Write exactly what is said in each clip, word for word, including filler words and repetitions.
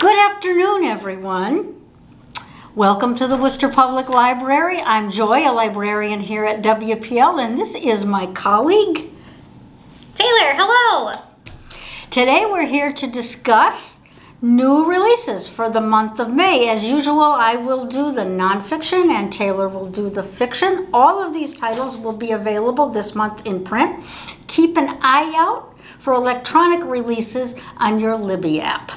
Good afternoon, everyone. Welcome to the Worcester Public Library. I'm Joy, a librarian here at W P L, and this is my colleague, Taylor. Hello. Today we're here to discuss new releases for the month of May. As usual, I will do the nonfiction and Taylor will do the fiction. All of these titles will be available this month in print. Keep an eye out for electronic releases on your Libby app.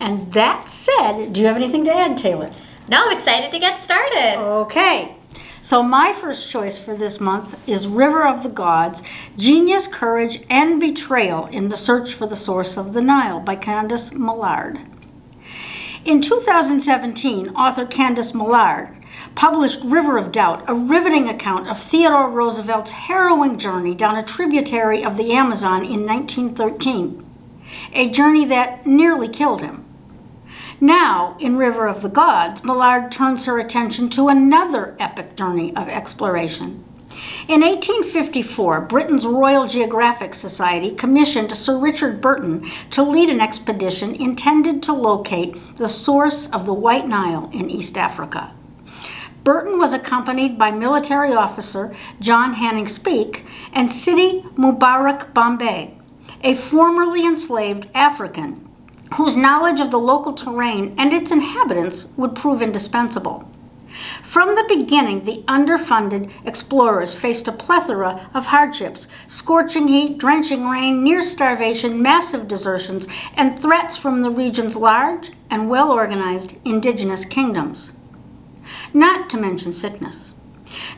And that said, do you have anything to add, Taylor? No, I'm excited to get started. Okay. So my first choice for this month is River of the Gods, Genius, Courage, and Betrayal in the Search for the Source of the Nile by Candace Millard. In two thousand seventeen, author Candace Millard published River of Doubt, a riveting account of Theodore Roosevelt's harrowing journey down a tributary of the Amazon in nineteen thirteen, a journey that nearly killed him. Now, in River of the Gods, Millard turns her attention to another epic journey of exploration. In eighteen fifty-four, Britain's Royal Geographic Society commissioned Sir Richard Burton to lead an expedition intended to locate the source of the White Nile in East Africa. Burton was accompanied by military officer John Hanning Speke and Sidi Mubarak Bombay, a formerly enslaved African whose knowledge of the local terrain and its inhabitants would prove indispensable. From the beginning, the underfunded explorers faced a plethora of hardships: scorching heat, drenching rain, near starvation, massive desertions, and threats from the region's large and well-organized indigenous kingdoms, not to mention sickness.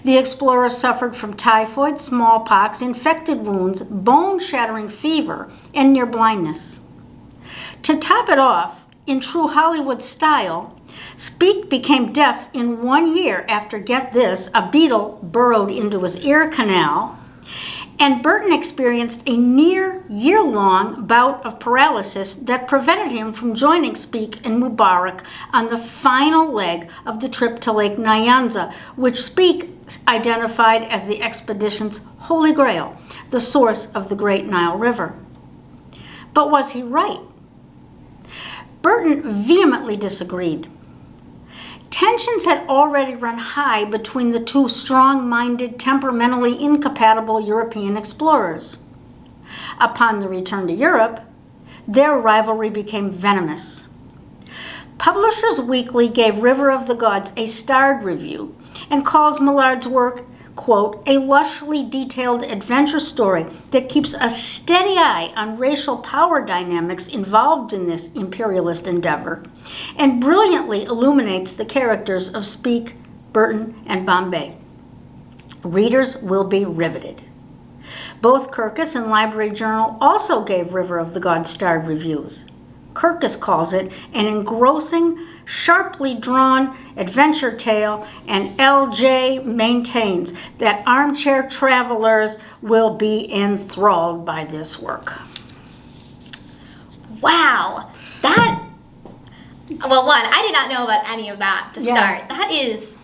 The explorers suffered from typhoid, smallpox, infected wounds, bone-shattering fever, and near blindness. To top it off, in true Hollywood style, Speke became deaf in one year after, get this, a beetle burrowed into his ear canal, and Burton experienced a near year-long bout of paralysis that prevented him from joining Speke and Mubarak on the final leg of the trip to Lake Nyanza, which Speke identified as the expedition's holy grail, the source of the Great Nile River. But was he right? Burton vehemently disagreed. Tensions had already run high between the two strong-minded, temperamentally incompatible European explorers. Upon the return to Europe, their rivalry became venomous. Publishers Weekly gave River of the Gods a starred review and calls Millard's work, quote, a lushly detailed adventure story that keeps a steady eye on racial power dynamics involved in this imperialist endeavor and brilliantly illuminates the characters of Speke, Burton, and Bombay. Readers will be riveted. Both Kirkus and Library Journal also gave River of the Gods starred reviews. Kirkus calls it an engrossing, sharply drawn adventure tale, and L J maintains that armchair travelers will be enthralled by this work. Wow, that, well, one, I did not know about any of that to yeah. start. That is,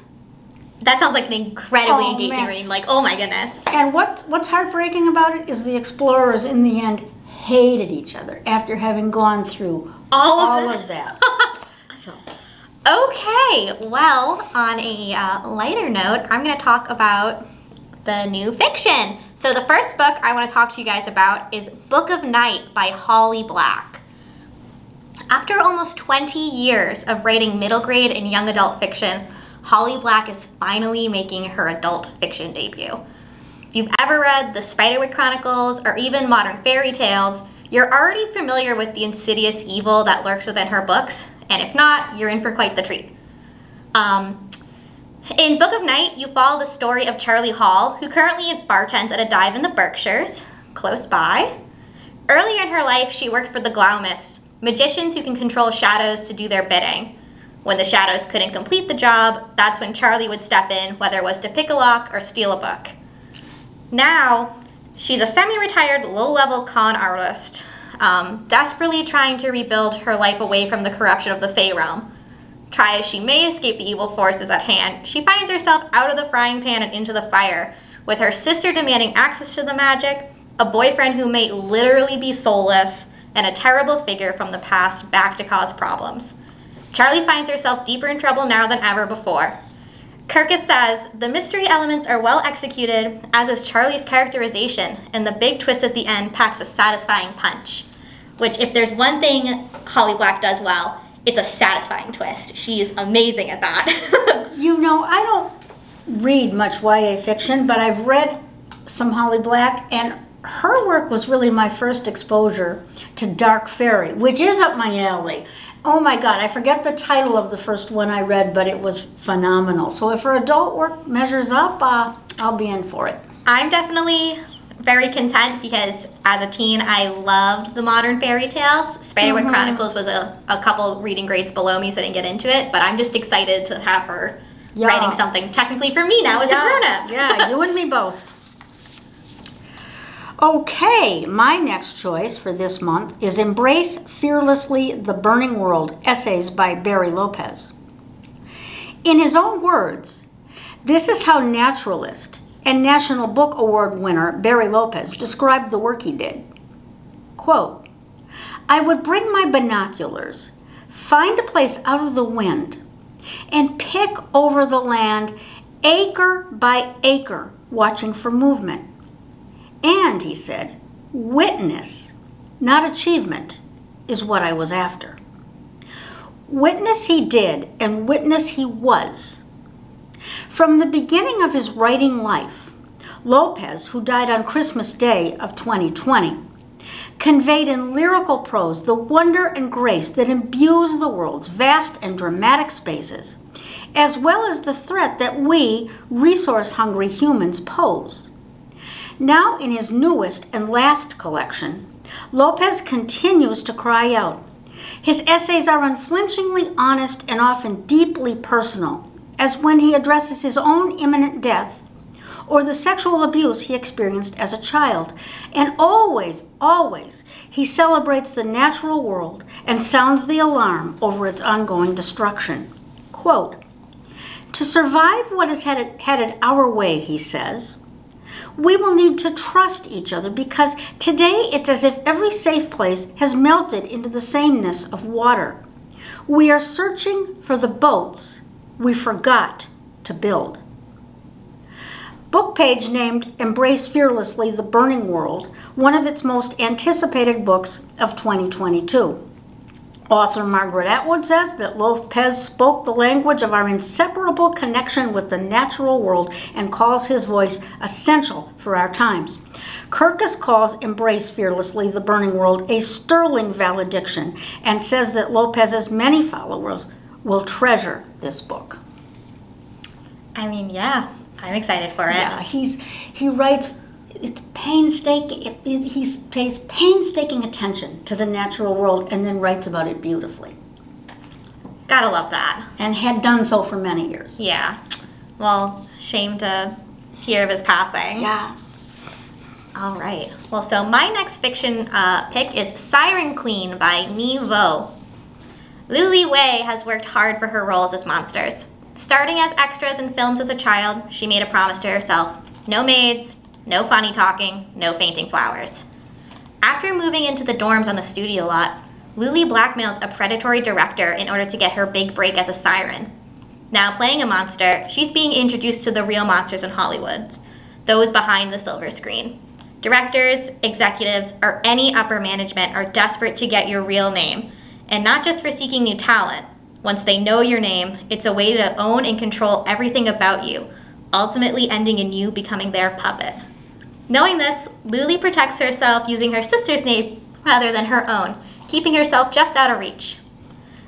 that sounds like an incredibly oh, engaging man. read, like, oh my goodness. And what, what's heartbreaking about it is the explorers in the end hated each other after having gone through all of, all of that. So. Okay, well, on a uh, lighter note, I'm going to talk about the new fiction. So the first book I want to talk to you guys about is Book of Night by Holly Black. After almost twenty years of writing middle grade and young adult fiction, Holly Black is finally making her adult fiction debut. If you've ever read the Spiderwick Chronicles or even modern fairy tales, you're already familiar with the insidious evil that lurks within her books. And if not, you're in for quite the treat. Um, in Book of Night, you follow the story of Charlie Hall, who currently bartends at a dive in the Berkshires, close by. Earlier in her life, she worked for the Glamists, magicians who can control shadows to do their bidding. When the shadows couldn't complete the job, that's when Charlie would step in, whether it was to pick a lock or steal a book. Now, she's a semi-retired, low-level con artist, Um, desperately trying to rebuild her life away from the corruption of the Fae realm. Try as she may escape the evil forces at hand, she finds herself out of the frying pan and into the fire, with her sister demanding access to the magic, a boyfriend who may literally be soulless, and a terrible figure from the past back to cause problems. Charlie finds herself deeper in trouble now than ever before. Kirkus says, the mystery elements are well executed, as is Charlie's characterization, and the big twist at the end packs a satisfying punch. Which, if there's one thing Holly Black does well, it's a satisfying twist. She's amazing at that. You know, I don't read much Y A fiction, but I've read some Holly Black, and her work was really my first exposure to dark fairy, which is up my alley. Oh my God, I forget the title of the first one I read, but it was phenomenal. So if her adult work measures up, uh, I'll be in for it. I'm definitely very content because as a teen, I loved the modern fairy tales. Spiderwick mm-hmm. Chronicles was a, a couple reading grades below me, so I didn't get into it, but I'm just excited to have her yeah. writing something technically for me now as yeah. a grown-up. Yeah, you and me both. Okay, my next choice for this month is Embrace Fearlessly the Burning World, Essays by Barry Lopez. In his own words, this is how naturalist and National Book Award winner Barry Lopez described the work he did. Quote, I would bring my binoculars, find a place out of the wind, and pick over the land acre by acre, watching for movement. And, he said, witness, not achievement, is what I was after. Witness he did, and witness he was. From the beginning of his writing life, Lopez, who died on Christmas Day of twenty twenty, conveyed in lyrical prose the wonder and grace that imbues the world's vast and dramatic spaces, as well as the threat that we, resource-hungry humans, pose. Now in his newest and last collection, Lopez continues to cry out. His essays are unflinchingly honest and often deeply personal, as when he addresses his own imminent death or the sexual abuse he experienced as a child. And always, always, he celebrates the natural world and sounds the alarm over its ongoing destruction. Quote, to survive what is headed, headed our way, he says, we will need to trust each other because today it's as if every safe place has melted into the sameness of water. We are searching for the boats we forgot to build. Book page named Embrace Fearlessly the Burning World, one of its most anticipated books of twenty twenty-two. Author Margaret Atwood says that Lopez spoke the language of our inseparable connection with the natural world and calls his voice essential for our times. Kirkus calls Embrace Fearlessly the Burning World a sterling valediction and says that Lopez's many followers will treasure this book. I mean, yeah, I'm excited for it. Yeah, he's, he writes... It's painstaking, it, it, he pays painstaking attention to the natural world and then writes about it beautifully. Gotta love that. And had done so for many years. Yeah. Well, shame to hear of his passing. Yeah. All right. Well, so my next fiction uh, pick is Siren Queen by Ni Vo. Lu Li Wei has worked hard for her roles as monsters. Starting as extras in films as a child, she made a promise to herself. No maids. No funny talking, no fainting flowers. After moving into the dorms on the studio lot, Lu Li blackmails a predatory director in order to get her big break as a siren. Now playing a monster, she's being introduced to the real monsters in Hollywood, those behind the silver screen. Directors, executives, or any upper management are desperate to get your real name, and not just for seeking new talent. Once they know your name, it's a way to own and control everything about you, ultimately ending in you becoming their puppet. Knowing this, Lu Li protects herself using her sister's name rather than her own, keeping herself just out of reach.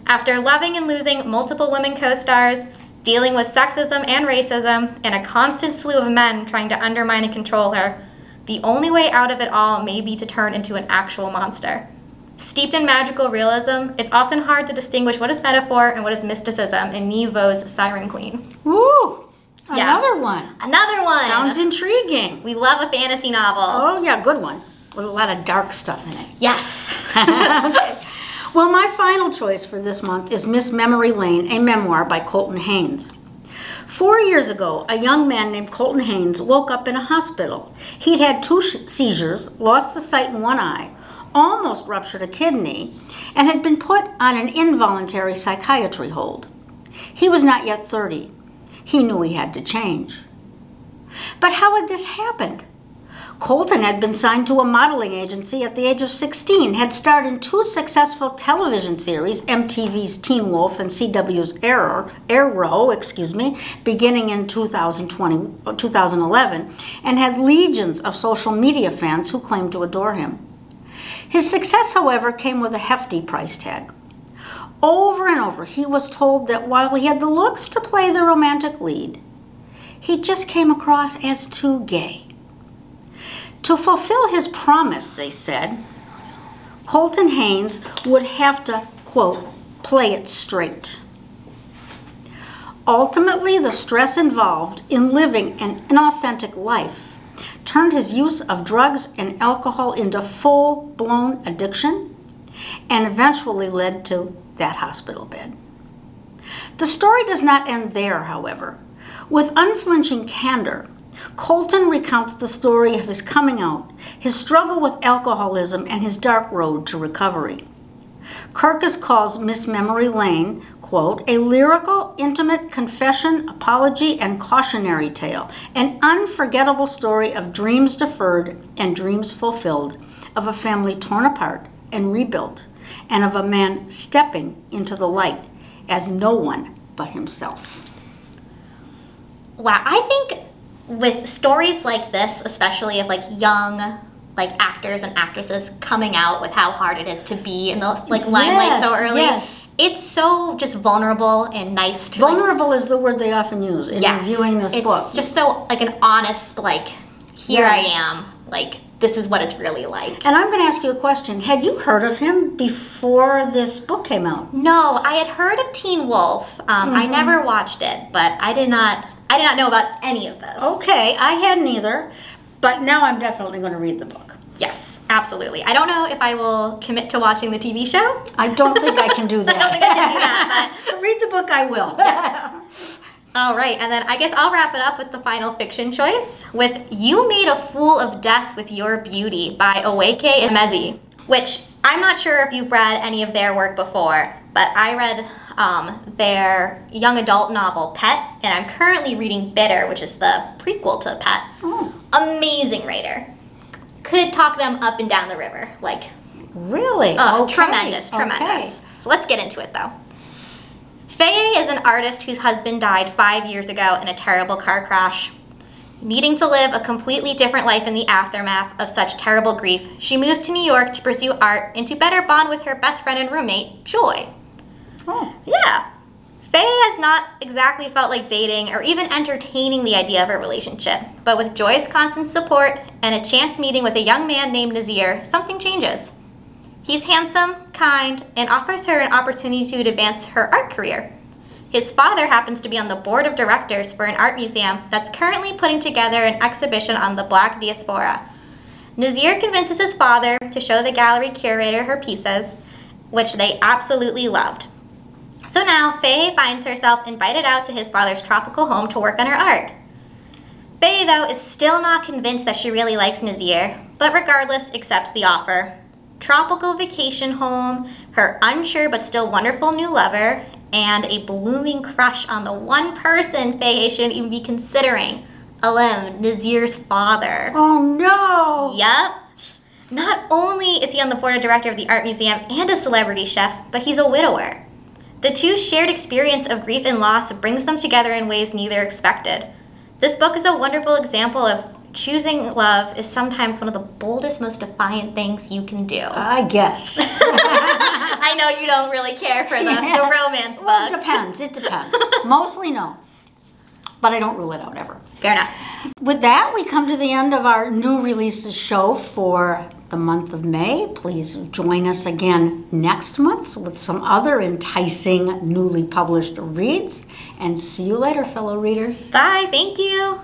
After loving and losing multiple women co-stars, dealing with sexism and racism, and a constant slew of men trying to undermine and control her, the only way out of it all may be to turn into an actual monster. Steeped in magical realism, it's often hard to distinguish what is metaphor and what is mysticism in Ni Vo's Siren Queen. Woo! Yeah. Another one. Another one. Sounds intriguing. We love a fantasy novel. Oh, yeah, good one. With a lot of dark stuff in it. Yes. Okay. Well, my final choice for this month is Miss Memory Lane, a memoir by Colton Haynes. Four years ago, a young man named Colton Haynes woke up in a hospital. He'd had two seizures, lost the sight in one eye, almost ruptured a kidney, and had been put on an involuntary psychiatry hold. He was not yet thirty. He knew he had to change. But how had this happened? Colton had been signed to a modeling agency at the age of sixteen, had starred in two successful television series, M T V's Teen Wolf and C W's Arrow, excuse me, beginning in two thousand twenty, two thousand eleven, and had legions of social media fans who claimed to adore him. His success, however, came with a hefty price tag. Over and over, he was told that while he had the looks to play the romantic lead, he just came across as too gay. To fulfill his promise, they said, Colton Haynes would have to, quote, play it straight. Ultimately, the stress involved in living an inauthentic life turned his use of drugs and alcohol into full-blown addiction and eventually led to that hospital bed. The story does not end there, however. With unflinching candor, Colton recounts the story of his coming out, his struggle with alcoholism, and his dark road to recovery. Kirkus calls Miss Memory Lane, quote, a lyrical, intimate confession, apology, and cautionary tale, an unforgettable story of dreams deferred and dreams fulfilled, of a family torn apart and rebuilt, and of a man stepping into the light as no one but himself. Wow, I think with stories like this, especially of like young like actors and actresses coming out with how hard it is to be in the like limelight yes, so early, yes. It's so just vulnerable and nice to vulnerable like, is the word they often use in yes, reviewing this it's book. It's just so like an honest like here yes. I am like this is what it's really like. And I'm going to ask you a question. Had you heard of him before this book came out? No, I had heard of Teen Wolf. Um, mm-hmm. I never watched it, but I did not. I did not know about any of this. Okay, I hadn't either, but now I'm definitely going to read the book. Yes, absolutely. I don't know if I will commit to watching the T V show. I don't think I can do that. I don't think I can do that, but read the book I will. Yes. All right, and then I guess I'll wrap it up with the final fiction choice with You Made a Fool of Death with Your Beauty by Oweke Emezi, which I'm not sure if you've read any of their work before, but I read um, their young adult novel Pet, and I'm currently reading Bitter, which is the prequel to Pet. Oh. Amazing writer. Could talk them up and down the river. Like, really? Oh, okay. Tremendous, tremendous. Okay. So let's get into it, though. Faye is an artist whose husband died five years ago in a terrible car crash. Needing to live a completely different life in the aftermath of such terrible grief, she moves to New York to pursue art and to better bond with her best friend and roommate, Joy. Oh. Yeah. Faye has not exactly felt like dating or even entertaining the idea of a relationship, but with Joy's constant support and a chance meeting with a young man named Nazir, something changes. He's handsome, kind, and offers her an opportunity to advance her art career. His father happens to be on the board of directors for an art museum that's currently putting together an exhibition on the Black diaspora. Nazir convinces his father to show the gallery curator her pieces, which they absolutely loved. So now, Faye finds herself invited out to his father's tropical home to work on her art. Faye, though, is still not convinced that she really likes Nazir, but regardless accepts the offer. Tropical vacation home, her unsure but still wonderful new lover, and a blooming crush on the one person Faye shouldn't even be considering, Alem, Nazir's father. Oh no! Yep. Not only is he on the board of director of the art museum and a celebrity chef, but he's a widower. The two shared experience of grief and loss brings them together in ways neither expected. This book is a wonderful example of choosing love is sometimes one of the boldest, most defiant things you can do. I guess. I know you don't really care for the, yeah. the romance books. Well, it depends. It depends. Mostly no. But I don't rule it out ever. Fair enough. With that, we come to the end of our new releases show for the month of May. Please join us again next month with some other enticing newly published reads. And see you later, fellow readers. Bye. Thank you.